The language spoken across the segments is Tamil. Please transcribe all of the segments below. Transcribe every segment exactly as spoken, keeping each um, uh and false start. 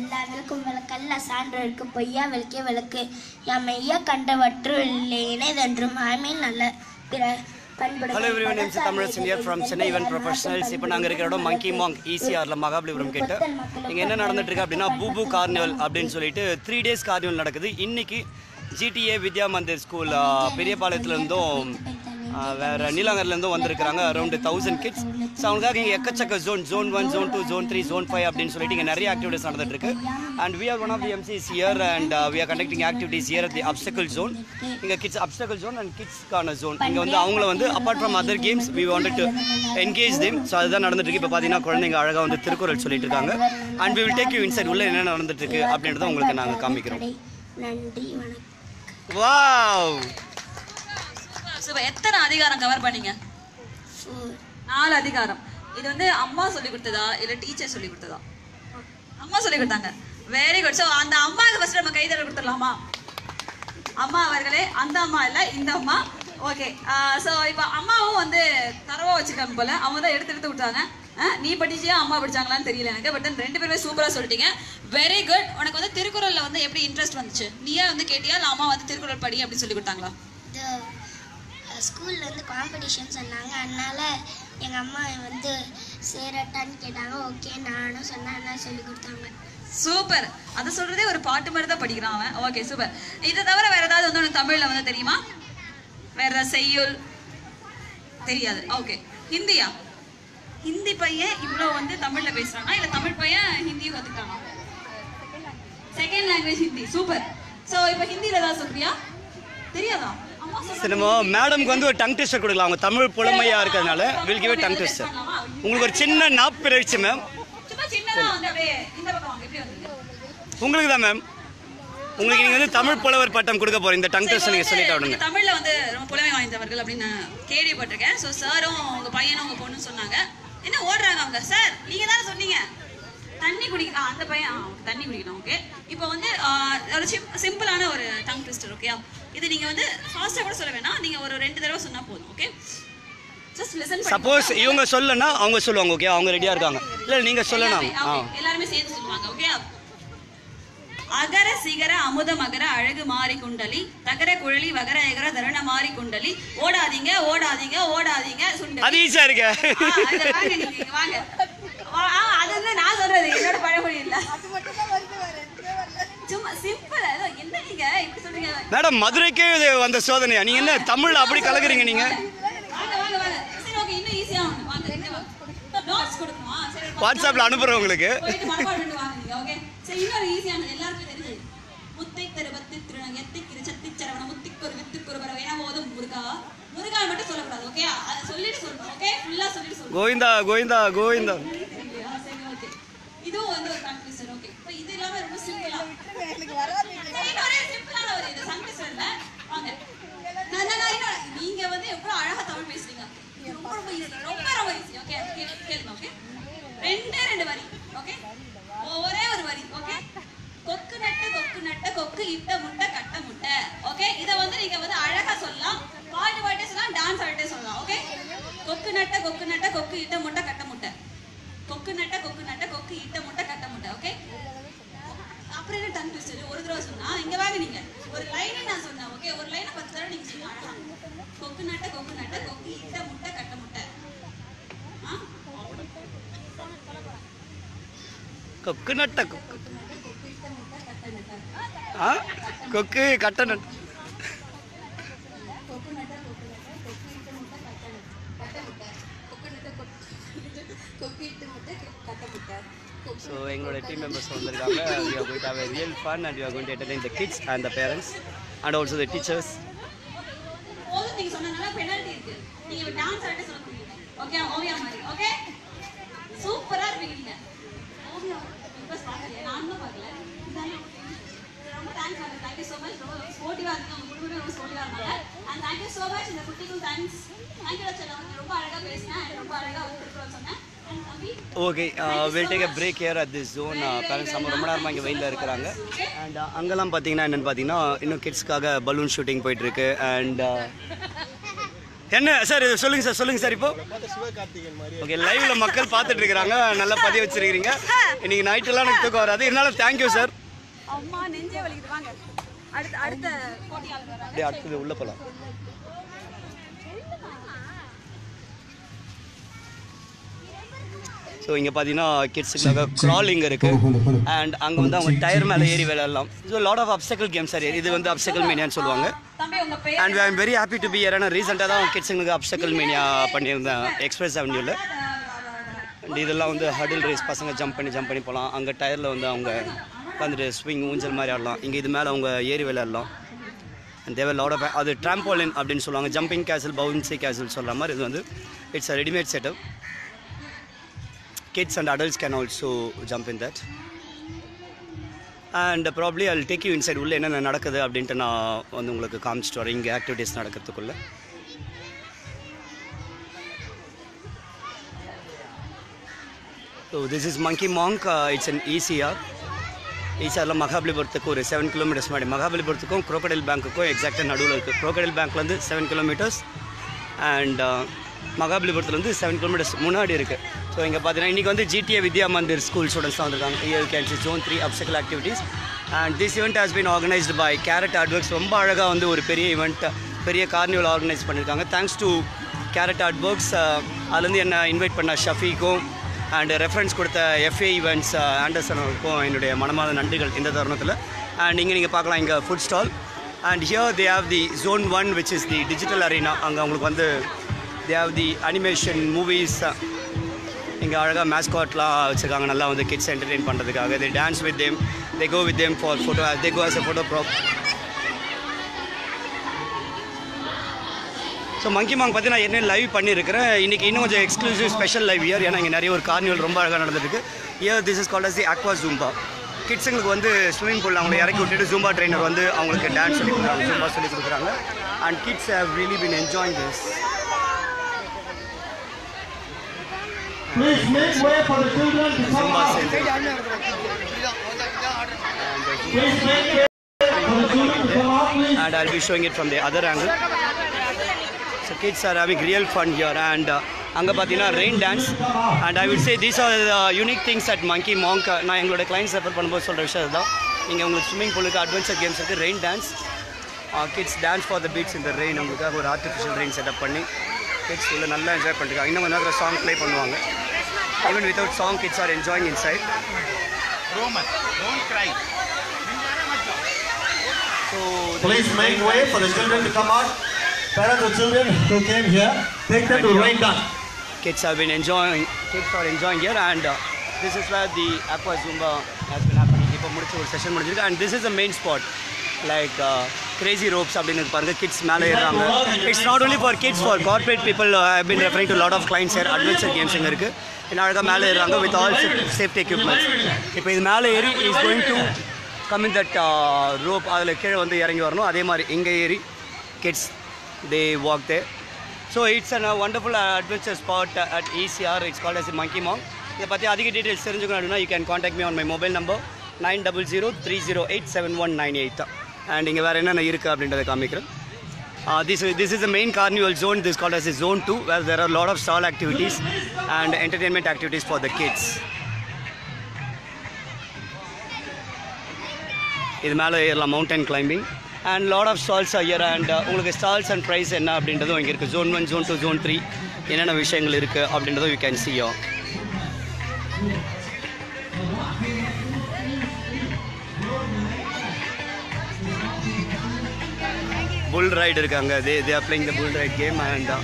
எல்லா விளக்கும் விளக்கல்ல சான்றோருக்கு பொய்யா விளக்கே விளக்கு யாம் மெய்யா கண்டவற்று இல்லையினதென்றும் ஆமீன் நல்ல பிற. Hello everyone, M C Tamira Siddhiar from Sennayvon Professionals. Ipo naanga irukkiradho Monkey Monk E C R la Mahabalipuram kitta. Inga enna nadandirukku appadina Booboo Carnival appdin solittu three days carnival nadakudhu. Inniki G T A Vidya Mandir School periya palayathil irundhum vera nilangar la irundhum vandirukkranga around one thousand kids. So avungaga inga ekkachakka zone zone one, zone two, zone three, zone five appdin solittu inga nariya activities nadandirukku. And we are one of the M Cs here, and uh, we are conducting activities here at the obstacle zone. Inga kids obstacle zone and kids corner zone. Inga vandu avungala vandu apart from other games we wanted to engage them. So adha nadandirukku ipo pathina kulandinga alaga vandu thirukural sollitirukanga, and we will take you inside ulla enna nadandirukku appadinadha ungalku naanga kaamikrom. Nandri vanakkam. Wow, super. Ethana adhigaram cover panninga? Four adhigaram. Idu vandu amma solli kudutadha illa teacher solli kudutadha? Amma solli kudutanga. Very good. So அந்த அம்மாக்கு ஃபர்ஸ்ட் நம்ம கை தட்டி கொடுத்துடலாமா? அம்மா அவர்களே, அந்த அம்மா இல்ல, இந்த அம்மா. ஓகே. சோ இப்போ அம்மாவும் வந்து தரவா வச்சிருக்காங்க போல. அவங்க தான் எடுத்து எடுத்து விட்டாங்க. நீ படிச்சியா அம்மா படிச்சாங்களான்னு தெரியல எனக்கு. பட் ரெண்டு பேருமே சூப்பரா சொல்லிட்டீங்க. Very good. உனக்கு வந்து திருக்குறள்ல வந்து எப்படி இன்ட்ரஸ்ட் வந்துச்சு? நீயா வந்து கேட்டியா இல்ல அம்மா வந்து திருக்குறள் படி அப்படி சொல்லி கொடுத்தாங்களா? ஸ்கூல்ல வந்து காம்படிஷன் சொன்னாங்க. அதனால எங்க அம்மா வந்து சேரட்டான்னு கேட்டாங்க. ஓகே நானும் சொன்னானே சொல்லி கொடுத்தாங்க. சூப்பர். அத சொல்றதே ஒரு பாட்டு மாதிரி தான் படிக்கிறான் அவன். Okay super. இத தவிர வேற ஏதாவது வந்து உங்களுக்கு தமிழ்ல வந்து தெரியுமா? வேற செய்யுள் தெரியாது. ஓகே. ஹிந்தியா? ஹிந்தி பையன் இவ்ளோ வந்து தமிழ்ல பேசுறானா இல்ல தமிழ் பையன் ஹிந்தியும் கத்துக்கானா? Second language Hindi. Super. So இப்போ ஹிந்தில ஏதாவது சொல்றியா? தெரியாதா? அம்மா சொல்லுங்க. மேடம்க்கு வந்து ஒரு டங் ட்விஸ்டர் கொடுக்கலாம். அவங்க தமிழ் புலமையா இருக்கறனால we'll give a tongue twister. உங்களுக்கு ஒரு சின்ன நாப் பிறழ்ச்சி மேம். சும்மா சின்னதா வந்து அப்படியே இந்த பக்கம் வாங்க. எப்படி வந்தீங்க? உங்களுக்கு தான் மேம். உங்களுக்கு நீங்க வந்து தமிழ் புலவர் பட்டம் கொடுக்க போறீங்க. இந்த டங் ட்விஸ்டர் நீங்க சொல்லிட்டா உடனே. தமிழ்ல வந்து ரொம்ப புலமை வாய்ந்தவர்கள் அப்படி நான் கேள்விப்பட்டிருக்கேன். சோ சாரும் உங்க பையனும் உங்க பொண்ணும் சொன்னாங்க. என்ன ஓடுறாங்க அவங்க? சார் நீங்க தான் சொன்னீங்க தண்ணி குடிக்கலாம். அந்த பையன் தண்ணி குடிக்கலாம். ஓகே. இப்போ வந்து ஒரு சிம்பிளான ஒரு டங் ட்விஸ்டர். ஓகே. இது நீங்க வந்து ஃபாஸ்டா கூட சொல்ல வேணாம். நீங்க ஒரு ரெண்டு தடவை சொன்னா போதும். ஓகே. Just listen. Suppose இவங்க சொல்லனா அவங்க சொல்லுவாங்க. ஓகே. அவங்க ரெடியா இருக்காங்க. இல்ல நீங்க சொல்லனா எல்லாரும் சேர்ந்து சொல்லுவாங்க. ஓகே. அகர சிகர அமுத மகர அழகு மாரி குண்டலி தகர குழலி வகர ஏகர தரண மாரி குண்டலி ஓடாதீங்க ஓடாதீங்க ஓடாதீங்க சுண்டலி. அது ஈஸியா இருக்கு. அத வாங்க நீங்க வாங்க. அது என்ன நான் சொல்றது என்னோட பழமொழி இல்ல. அது மட்டும் தான் வருது வேற எதுமே வரல. சும்மா சிம்பிளா என்ன நீங்க இப்படி சொல்றீங்க? மேடம் மதுரைக்கே வந்த சோதனையா? நீங்க என்ன தமிழ்ல அப்படி கலக்குறீங்க நீங்க? வாட்ஸ்அப்ல அனுப்புறேன் உங்களுக்கு. போய் மனப்பாடம் வாங்குங்க. ஓகே. சோ இன்னொரு ஈஸியான எல்லாருக்கும் தெரியும். முத்தை தருவத்தி திருநங்கத்தி கிரச்சத்தி சரவண முத்திக்கொரு வித்துக்கொரு வரவேன ஓதும் முருகா. முருகா மட்டும் சொல்ல கூடாது. ஓகே. அத சொல்லிட்டு சொல்லுங்க. ஓகே. ஃபுல்லா சொல்லிட்டு சொல்லுங்க. கோவிந்தா கோவிந்தா கோவிந்தா. சரி ஓகே. இது வந்து கான்ஃபியூஷன். ஓகே. இப்போ இது எல்லாமே ரொம்ப சிம்பிளா. எனக்கு வரவே இல்லை. இன்னொரு சிம்பிளான ஒரு இது கான்ஃபியூஷன் இல்ல. வாங்க. நான் நான் நீங்க வந்து எவ்வளவு அழகா தமிழ் பேசுறீங்க. ரொம்ப ரொம்ப ஈஸி. ரொம்ப ரொம்ப ஈஸி. ஓகே. கேளுங்க. ஓகே. ரெண்டே ரெண்டு வரி. ஓகே. ஒரே ஒரு வரி. ஓகே. கொக்கு நட்ட கொக்கு நட்ட கொக்கு இட்ட முட்டை கட்ட முட்டை. ஓகே. இத வந்து நீங்க வந்து அழகா சொல்லலாம். பாட்டு பாட்டே சொல்லலாம், டான்ஸ் ஆடிட்டே சொல்லலாம். ஓகே. கொக்கு நட்ட கொக்கு நட்ட கொக்கு இட்ட முட்டை கட்ட முட்டை. கொக்கு நட்ட கொக்கு நட்ட கொக்கு இட்ட முட்டை கட்ட முட்டை. ஓகே. அப்புறம் என்ன டங் ட்விஸ்டர்? ஒரு தடவை சொன்னா இங்க வாங்க நீங்க. ஒரு லைனை நான் சொன்னா ஓகே. ஒரு லைனை பத்து தடவை நீங்க சொல்லுங்க அழகா. கொக்கு நட்ட கொக்கு நட்ட கொக்கு இட்ட முட்டை கட்ட முட்டை. ஆ கொக்கு நட்ட கொக்கு ஆ கொக்கு கட்ட நட்ட கொக்கு நட்ட கொக்கு கொக்கு இட்ட முட்டை கட்ட முட்டை. So எங்களோட டீம் மெம்பர்ஸ் வந்திருக்காங்க. We are going to have a real fun and we are going to entertain the kids and the parents and also the teachers. ஓது நீங்க சொன்னனால பெனல்டி இருக்கு. நீங்க டான்ஸ் ஆடிட்டே சொல்லுங்க. ஓகே ஓவியா மாதிரி. ஓகே. சூப்பரா இருப்பீங்க. ஓவியா ரொம்ப சாகல. நானும் பார்க்கல. இதானே ரொம்ப thanks. Thank you so much. ரொம்ப ஸ்போர்ட்டிவா இருந்தீங்க. முழுமுழு ரொம்ப ஸ்போர்ட்டிவா இருந்தாங்க. And thank you so much இந்த குட்டிக்கு தேங்க்ஸ். Thank you லட்சணா. ரொம்ப அழகா பேசினா ரொம்ப அழகா உட்கார்ந்து சொன்னா. Okay, uh, we'll take a break here at this zone. Parents நம்ம ரொம்ப நேரமா இங்க வெயில்ல இருக்கறாங்க. And அங்கலாம் பாத்தீங்கன்னா என்னன்னு பாத்தீங்கன்னா இன்னும் கிட்ஸ்க்காக பலூன் ஷூட்டிங் போயிட்டு இருக்கு. And என்ன சார் இது சொல்லுங்க சார் சொல்லுங்க சார் இப்போ ஓகே லைவ்ல மக்கள் பார்த்துட்டு இருக்காங்க நல்லா பதிய வச்சிருக்கீங்க இன்னைக்கு நைட் எல்லாம் எனக்கு தூக்கம் வராது இருந்தாலும் थैंक यू சார் அம்மா நெஞ்சே வலிக்குது வாங்க அடுத்து அடுத்த போட்டியால வராங்க அப்படியே அடுத்து உள்ள போலாம் ஸோ இங்கே பார்த்தீங்கன்னா கிட்ஸுக்காக க்ராலிங் இருக்குது அண்ட் அங்கே வந்து அவங்க டயர் மேலே ஏறி விளையாடலாம் so lot of obstacle games sir இது வந்து அப்சக்கல் மேனியான்னு சொல்லுவாங்க and I am very happy to be here ஆனால் ரீசெண்டாக தான் அவங்க கிட்ஸுங்களுக்கு அப்சக்கல் மேனியா பண்ணியிருந்தேன் எக்ஸ்பிரஸ் அவென்யூவில் அண்ட் இதெல்லாம் வந்து ஹடில் ரேஸ் பசங்க ஜம்ப் பண்ணி ஜம்ப் பண்ணி போகலாம் அங்கே டயரில் வந்து அவங்க வந்துட்டு ஸ்விங் ஊஞ்சல் மாதிரி ஆடலாம் இங்கே இது மேலே அவங்க ஏறி விளையாடலாம் அண்ட் தேவர் லாட் ஆஃப் அது ட்ராம்போலின் அப்படின்னு சொல்லுவாங்க ஜம்பிங் கேசல் பவுன்சி கேசல் சொல்கிற மாதிரி இது வந்து it's a readymade setup Kids and adults can also jump in that. And probably I'll take you inside. Ulle enna nadakudhu abindra na vandu ungalku kaamichittu varren inga activities nadakkuradhukulla. So this is Monkey Monk. Uh, it's an E C R. E C R la Mahabalipuramthukku or seven kilometers madi Mahabalipuramthukku Crocodile Bankukku exact naduvula irukku. Crocodile Bank la irundhu seven kilometers and uh, மகாபலிபுரத்தில் வந்து செவன் கிலோமீட்டர்ஸ் முன்னாடி இருக்குது ஸோ இங்கே பார்த்தீங்கன்னா இன்றைக்கி வந்து GTA Vidya Mandir school students தான் வந்திருக்காங்க year can see zone three obstacle activities and this event has been organised by Carrot Adworks ரொம்ப அழகாக வந்து ஒரு பெரிய ஈவெண்ட் பெரிய கார்னிவல் ஆர்கனைஸ் பண்ணியிருக்காங்க தேங்க்ஸ் டு கேரட் அட்வொர்க்ஸ் அதுலேருந்து என்னை இன்வைட் பண்ண ஷஃபீக்கும் அண்ட் ரெஃபரன்ஸ் கொடுத்த எஃப்ஏ ஈவெண்ட்ஸ் ஆண்டர்சனுக்கும் என்னுடைய மனமான நன்றிகள் இந்த தருணத்தில் அண்ட் இங்கே நீங்கள் பார்க்கலாம் இங்கே food stall and here they have the zone one which is the digital arena அங்கே அவங்களுக்கு வந்து They have the animation movies inga alaga mascot la vechirukanga nalla vandu kids entertain pandradhukaga they dance with them they go with them for photo as they go as a photo prop so monkey monk pathina enna live pannirukken iniki innum konja exclusive special live here yana inga nariya or carnival romba alaga nadandhukku here this is called as the aqua zumba kids engalukku vandu swimming pool la avanga irakki vittu zumba trainer vandu avangalukku dance solli kudraanga zumba solli kudraanga and kids have really been enjoying this Please make way for the children to come out. Please make way for the children to come out, please. And I'll be showing it from the other angle. So kids are having real fun here, and anga pathina rain dance. And I would say these are the unique things that Monkey Monk. Na engaloda clients refer panumbod solra vishayam da. Inga ungalku swimming pool ku adventure games irukku, rain dance. Our kids dance for the beats in the rain. Ungalku or artificial rain setup panni. Kids full nalla enjoy pannuga inna konjam song play pannuvaanga even without song kids are enjoying inside Roman don't cry so please make way for the children to come out parents of children who came here take them to rain dance kids have been enjoying kids are enjoying here and uh, this is where the aqua zumba has been happening ipo mudichu or session mudichirukku and this is the main spot like uh, crazy ropes abdinu parunga kids mele iranga it's not only for kids for corporate people uh, I have been referring to a lot of clients here adventure games inga irukku ena alaga mele iranga with all safety equipments ipo idu mele eri is going to come in that uh, rope adula kile vandu irangi varano adhe mari inga eri kids they walk there so it's an, a wonderful uh, adventure spot uh, at E C R it's called as a Monkey Monk idha pathi adhiga details therinjukona you can contact me on my mobile number nine zero zero three zero eight seven one nine eight and inga vera enna irukku abindratha kaamikren ah this this is the main carnival zone this called as a zone two where there are a lot of stall activities and entertainment activities for the kids idu mele erla mountain climbing and lot of stalls are here and ungalku stalls and price enna abindrathu inga irukku zone one zone two zone three enna vishayangal irukku abindrathu you can see here bull ride irukanga they they are playing the bull ride game and uh,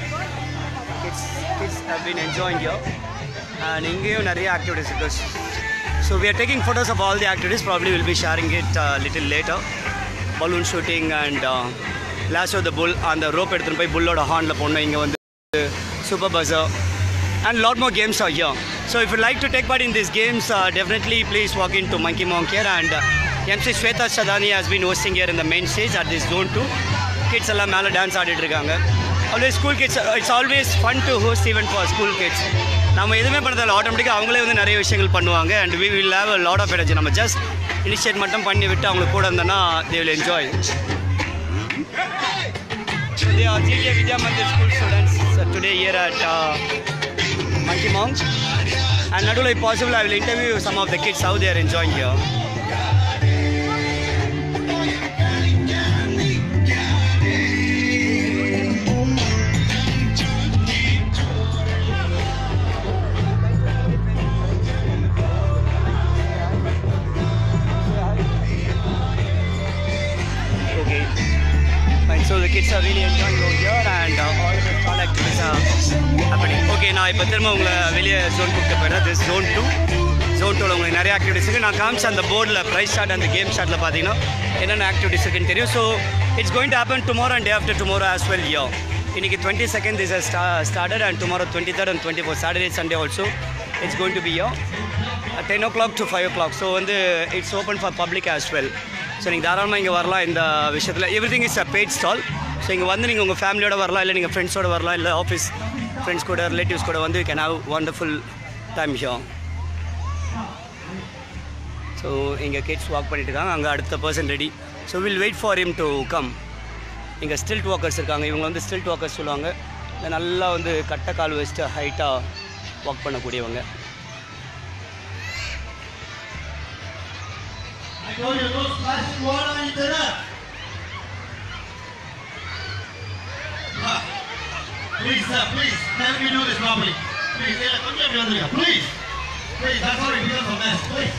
kids kids have been enjoying here and ingeyum nariya activities because so we are taking photos of all the activities probably we'll be sharing it uh, little later balloon shooting and uh, lasso the bull and the rope eduthu poi bull oda horn la ponna inga vandu super buzzer and lot more games are here so if you like to take part in these games uh, definitely please walk into Monkey Monk here and uh, M C Shweta Shadani has been hosting here in the main stage at this zone two kids alla mala dance aadit irukanga always school kids it's always fun to host even for school kids nama edume panadala automatically avangale vandu nariya vishayangal பண்ணுவாங்க and we will have a lot of energy nama just initiate mattum panni vittu avanga கூட இருந்தனா they will enjoy They are G T A Vidya Mandir School students uh, today here at uh, Monkey Monk. And not only possible, I will interview some of the kids how they are enjoying here. So the kids are really enjoying over here and uh, all the fun activities are happening. Okay, now I will tell you about zone two. This is zone two. Zone two, I have activities. I have on the board, price chart and the game chart. I have activities. So it's going to happen tomorrow and day after tomorrow as well here. twenty-second this has started and tomorrow twenty-third and twenty-fourth, Saturday, Sunday also. It's going to be here at ten o'clock to five o'clock. So it's open for public as well. So you can in the everything is a paid stall. So you can come with family or friends or office friends or relatives. You can have a wonderful time here. So the kids walk the person ready. So we'll wait for him to come. You can stilt walkers. You can stilt walkers. Then all the height walk. I told you those plastic water in there. Please, sir, please, let me do this properly. Please, please, please, that's how it becomes a mess, please.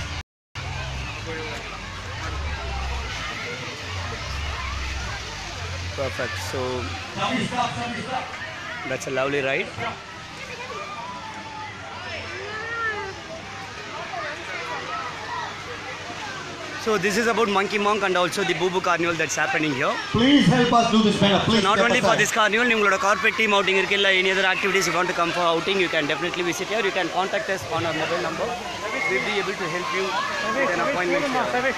Perfect, so somebody stop, somebody stop. That's a lovely ride. Stop. So this is about Monkey Monk and also the Booboo Carnival that's happening here. Please help us do this, man. Please. So not only for this carnival, you have a corporate team outing, any other activities you want to come for outing, you can definitely visit here. You can contact us on our mobile number. We'll be able to help you with an appointment here.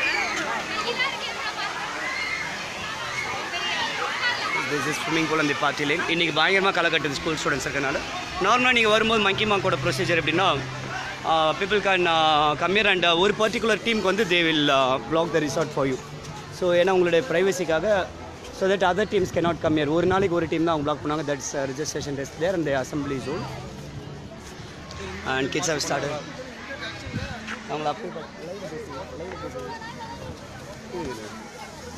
This is swimming pool and the party lane. Today, we are going to the school students. Normally, you come to Monkey Monk procedure. Uh, people can uh, come here and uh, one particular team they will uh, block the resort for you. So, you know, privacy so that other teams cannot come here. One night, one team block. That's uh, registration desk there and the assembly zone. And kids have started.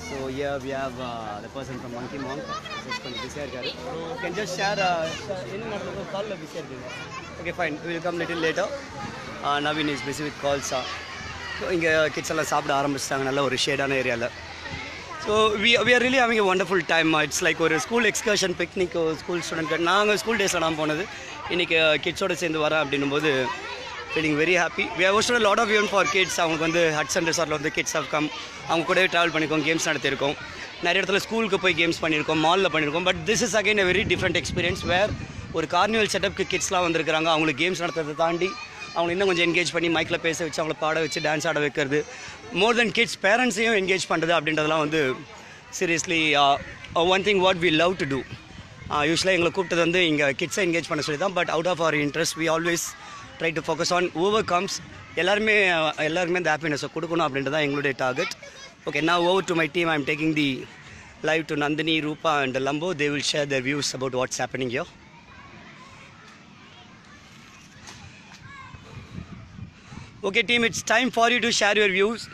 So here we have uh, the person from Monkey Monk. You can just share. Uh, okay, fine. We will come little later. Uh, Navin is busy with calls. Uh. So here kids are eating area. So we we are really having a wonderful time. It's like a school excursion picnic. School student. We school days. Kids are feeling very happy. We have hosted a lot of events for kids. Some of the Hudson Resort, the kids have come. Some could travel, games, narrated school games, mall, but this is again a very different experience where one carnival setup kids la vandirukkranga, avanga games nadatradha taandi, avanga inna konja engage panni mic la pesa vechu, avanga paada vechu dance aada vekkiradu, more than kids parents ayum engage pandradhu abindradala vandu seriously uh, uh, one thing what we love to do. Uh, usually engala kooptadhu vandu inga kids engage panna solidha, but out of our interest we always try to focus on whoever comes. Ellarume ellarume the happiness kodukonu abindradha engaloda target. Okay, now over to my team. I'm taking the live to Nandhini, Rupa and Lambo. They will share their views about what's happening here. Okay team, it's time for you to share your views.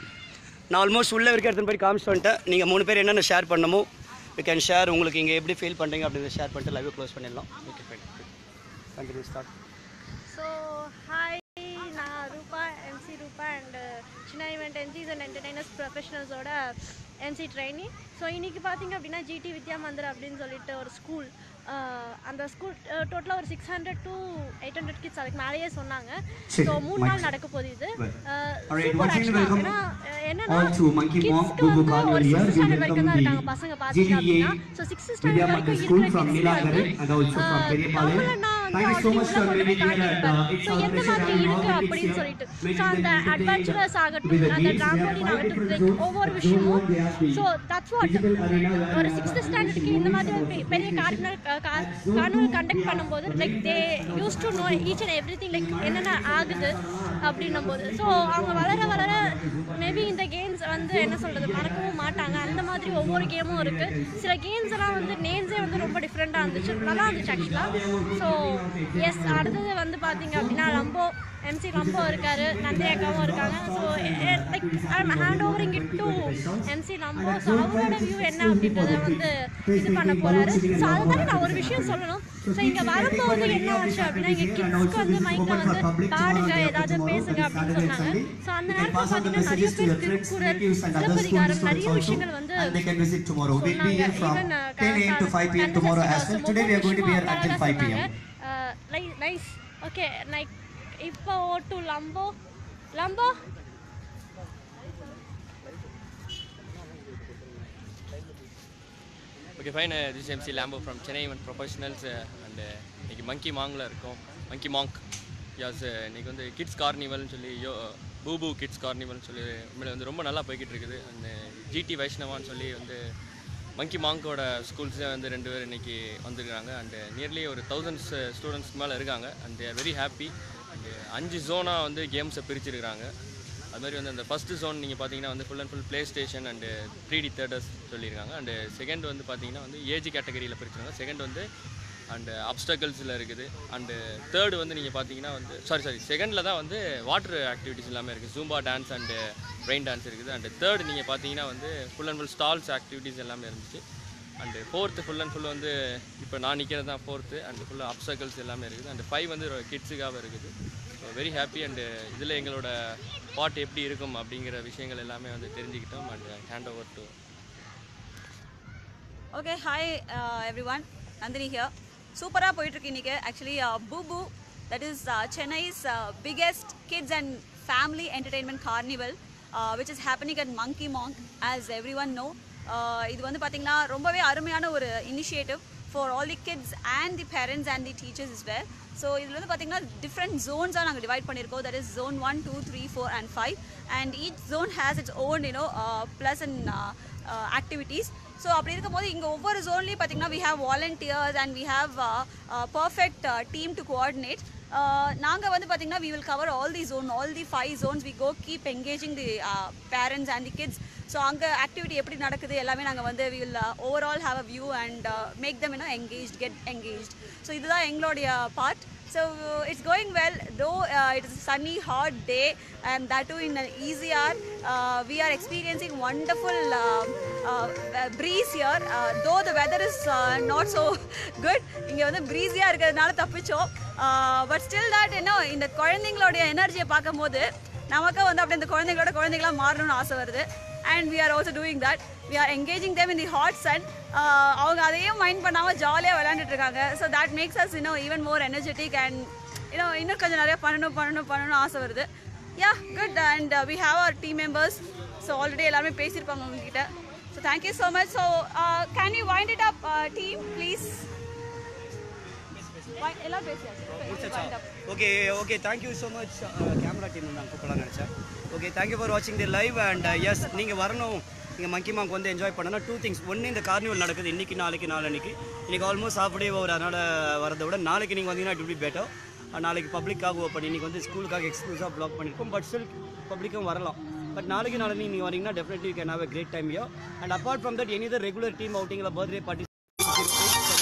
Now almost ulla irukkaradhu poi comments anta neenga moonu per enna share pannumo you can share ungalku inga eppadi feel pandringa appadina share pannite live close pannidalam. Okay fine, continue start. So hi, na Rupa, MC Rupa and uh, Event M Cs and entertainers professionals oda M C trainee. So iniki pathinga appadina G T Vidya Mandir appdin solittu or school and the school uh, total over six hundred to eight hundred kids aduk maliye sonnanga. So three naal nadakapodi idu all to Monkey Monk Booboo Carnival here. We welcome the G T A so sixth Vidya Mandir School from Nilagari and also from Periyapalayam. Thank you so much for being here at uh, it's so our pleasure and so the adventurous agattu and ramolina agattu like over vision. So that's what or sixth standard ki indha maadhiri periya carnival carnival conduct பண்ணும்போது like they used to know each and everything like enna agudhu appadinum bodu so avanga valara valara maybe in the games வந்து என்ன சொல்றது மறக்கவும் மாட்டாங்க. அந்த மாதிரி ஒவ்வொரு கேமும் இருக்குது. சில கேம்ஸ் எல்லாம் வந்து நேம்ஸே வந்து ரொம்ப டிஃப்ரெண்ட்டாக இருந்துச்சு, நல்லா இருந்துச்சு ஆக்சுவலாக. ஸோ எஸ், அடுத்தது வந்து பார்த்தீங்க அப்படின்னா லம்போ, எம்சி லம்போ இருக்காரு, நந்தினி அக்காவும் இருக்காங்க. So like I'm hand overing it to MC Lambo. So அவரோட வியூ என்ன அப்படின்றத வந்து இது பண்ண போகிறாரு. ஸோ அதுதானே நான் ஒரு விஷயம் சொல்லணும். ஸோ இங்கே வரும்போது என்ன ஆச்சு அப்படின்னா, இங்கே கிட்ஸ்க்கு வந்து மைக்கில் வந்து பாடுங்க ஏதாவது பேசுங்க அப்படின்னு சொன்னாங்க. ஸோ அந்த நேரத்தில் பார்த்தீங்கன்னா நிறைய பேர் திருக்குறள், சிலப்பதிகாரம், நிறைய விஷயங்கள் வந்து நைஸ். ஓகே, லைக் இப்போ ஓட்டு Lambo Lambo okay fine. This is MC Lambo from Chennai One professionals. And இன்னைக்கு மங்கி மாங்கில் இருக்கும், மங்கி மாங்க். யாஸ், இன்னைக்கு வந்து கிட்ஸ் கார்னிவல்னு சொல்லி, யோ பூபூ கிட்ஸ் கார்னிவல்னு சொல்லி உண்மையில வந்து ரொம்ப நல்லா போய்கிட்டு இருக்குது. அண்ட் ஜிடி வைஷ்ணவான்னு சொல்லி வந்து மங்கி மாங்கோட ஸ்கூல்ஸே வந்து ரெண்டு பேர் இன்றைக்கி வந்துருக்காங்க. அண்டு நியர்லி ஒரு தௌசண்ட்ஸ் ஸ்டூடெண்ட்ஸ்க்கு மேலே இருக்காங்க. And they're very happy. And அஞ்சு ஜோனாக வந்து கேம்ஸை பிரிச்சுருக்கிறாங்க. அது மாதிரி வந்து அந்த ஃபஸ்ட்டு ஜோன் நீங்கள் பார்த்தீங்கன்னா வந்து full and full play station and three D theatres சொல்லியிருக்காங்க. அண்டு செகண்ட் வந்து பார்த்தீங்கன்னா வந்து ஏஜ் கேட்டகரியில் பிரிச்சுருக்காங்க. செகண்ட் வந்து அண்டு அப்டக்கல்ஸில் இருக்குது. அண்டு தேர்டு வந்து நீங்கள் பார்த்தீங்கன்னா வந்து சாரி சாரி செகண்டில் தான் வந்து வாட்டர் ஆக்டிவிட்டிஸ் எல்லாமே இருக்குது, Zumba dance and rain dance இருக்குது. அண்டு தேர்டு நீங்கள் பார்த்தீங்கன்னா வந்து full and full stalls activities எல்லாமே இருந்துச்சு. And fourth full and full வந்து இப்போ நான் நிற்கிறது தான் ஃபோர்த்து. அண்டு ஃபுல்லாக அப்டக்கல்ஸ் எல்லாமே இருக்குது. அண்டு ஃபைவ் வந்து கிட்ஸுக்காக இருக்குது. So very happy. அண்டு இதில் எங்களோட பாட் எப்படி இருக்கும் அப்படிங்கிற விஷயங்கள் எல்லாமே வந்து தெரிஞ்சுக்கிட்டோம். And hand over to okay. Hi everyone, Nandini here. சூப்பராக போயிட்டுருக்கு இன்றைக்கி. Actually பூபூ, that is Chennai's biggest kids and family entertainment carnival, which is happening at Monkey Monk, as everyone know. இது வந்து பார்த்திங்கன்னா ரொம்பவே அருமையான ஒரு initiative for all the kids and the parents and the teachers is where. So இதில் வந்து பார்த்திங்கன்னா டிஃப்ரெண்ட் ஜோன்ஸாக நாங்கள் டிவைட் பண்ணியிருக்கோம். That is zone one, two, three, four and five. And each zone has its own uno plus and activities. So அப்படி இருக்கும்போது இங்கே ஒவ்வொரு ஜோன்லேயும் பார்த்திங்கன்னா we have volunteers and we have a, a perfect uh, team to coordinate. நாங்கள் வந்து பார்த்திங்கன்னா we will cover all the zone, all the five zones. We go keep engaging the uh, parents and the kids. So அங்கே ஆக்டிவிட்டி எப்படி நடக்குது எல்லாமே நாங்கள் வந்து we will uh, overall have a view and uh, make them you know engaged, get engaged. So இதுதான் எங்களுடைய part. So uh, it's going well, though uh, it is a sunny, hot day, and that too in an E C R. Uh, we are experiencing wonderful uh, uh, breeze here, uh, though the weather is uh, not so good. Inge vandu breezy ah irukkadanaala thappichom, but still that you know in the kolandingaloda energy paakumbodhu namakku vandu apdi the kolandingaloda kolandingala maaranu aasai varudhu. And we are also doing that. We are engaging them in the hot sun. அவங்க அதையும் மைண்ட் பண்ணாமல் ஜாலியாக விளையாண்டுட்டு இருக்காங்க. ஸோ தேட் மேக்ஸ் அஸ் இன்னும் ஈவன் மோர் எனர்ஜெட்டிக் அண்ட் இன்னும் இன்னும் கொஞ்சம் நிறையா பண்ணணும் பண்ணணும் பண்ணணும் ஆசை வருது. Yeah good. And we have our team members. So already எல்லாருமே பேசியிருப்பாங்க உங்ககிட்ட. So thank you so much. So can you wind it up team please? எல்லாம் பேசுகிறேன். Okay okay thank you so much. Camera team நான் கூப்பிடலாம் நினச்சேன். ஓகே, தேங்க்யூ ஃபார் வாட்சிங் தி லைவ். அண்ட் எஸ், நீங்கள் வரணும், நீங்கள் மங்கி மாங்க் வந்து என்ஜாய் பண்ணனா டூ திங்ஸ். ஒன்று, இந்த கார்னிவல் நடக்குது இன்றைக்கி, நாளைக்கு, நாளன்னைக்கு. இன்றைக்கி ஆல்மோஸ்ட் ஆஃப் டே ஓவர், அதனால் வரதை விட நாளைக்கு நீங்கள் வந்தீங்கன்னா இட் வில் பி பெட்டர். நாளைக்கு பப்ளிக்காக ஓப்பன், இன்றைக்கி வந்து ஸ்கூலுக்காக எக்ஸ்க்ளூசிவாக பிளாக் பண்ணியிருக்கோம், பட் ஸ்டில் பப்ளிக்கும் வரலாம். பட் நாளைக்கு நாளைக்கு நீங்கள் வரீங்கன்னா definitely you can have a great time yo. And apart from that, any the regular team அவுட்டிங்கில் பர்த்டே பார்ட்டி